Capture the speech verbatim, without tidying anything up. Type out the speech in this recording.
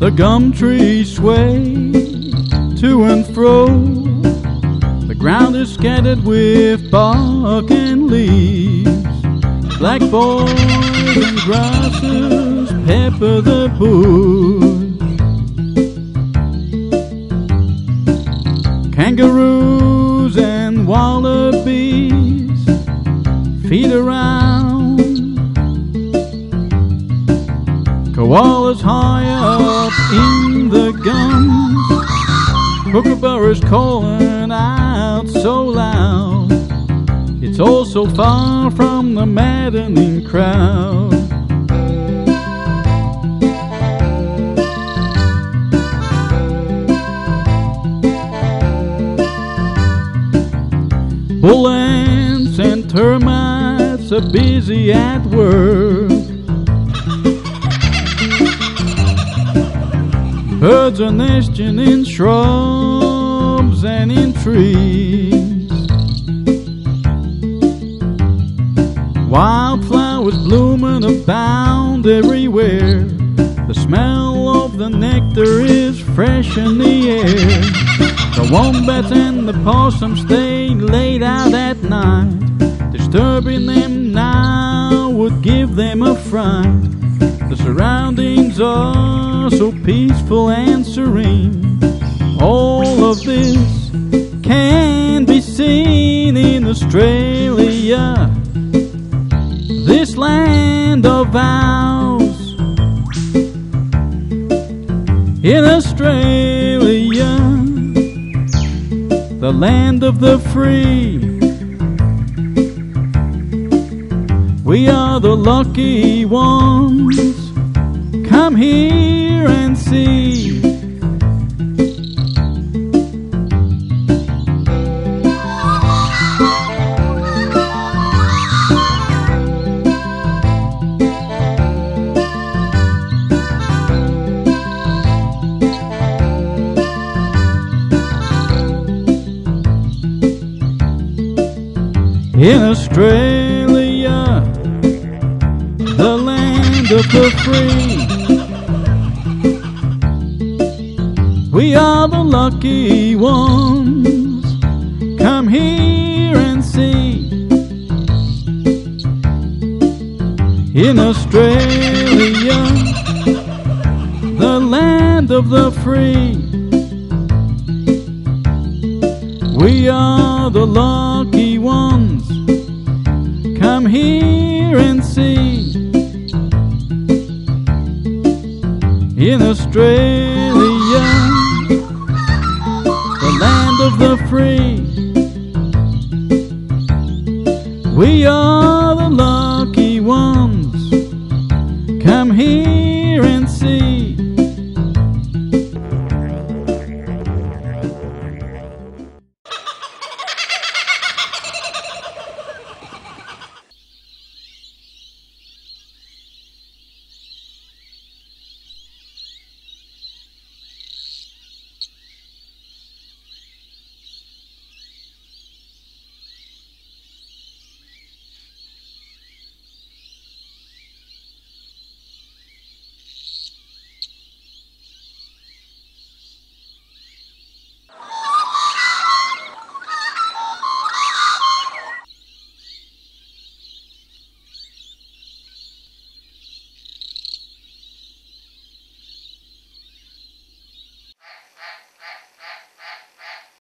The gum trees sway to and fro. The ground is scattered with bark and leaves. Blackboards and grasses pepper the bush. Kangaroos and wallabies feed around. Koalas high up in the gums. Kookaburras calling out so loud. It's all so far from the maddening crowd. Bull ants and termites are busy at work. Birds are nesting in shrubs and in trees. Wildflowers blooming abound everywhere. The smell of the nectar is fresh in the air. The wombats and the possums stay late out at night. Disturbing them now would give them a fright. The surroundings are so peaceful and serene. All of this can be seen in Australia, this land of ours. In Australia, the land of the free, we are the lucky ones. Come here and see. In Australia, the land of the free, we are the lucky ones. Come here and see. In Australia, the land of the free, we are the lucky ones. Come here and see. In Australia, of the free, we are the lucky ones. Come here.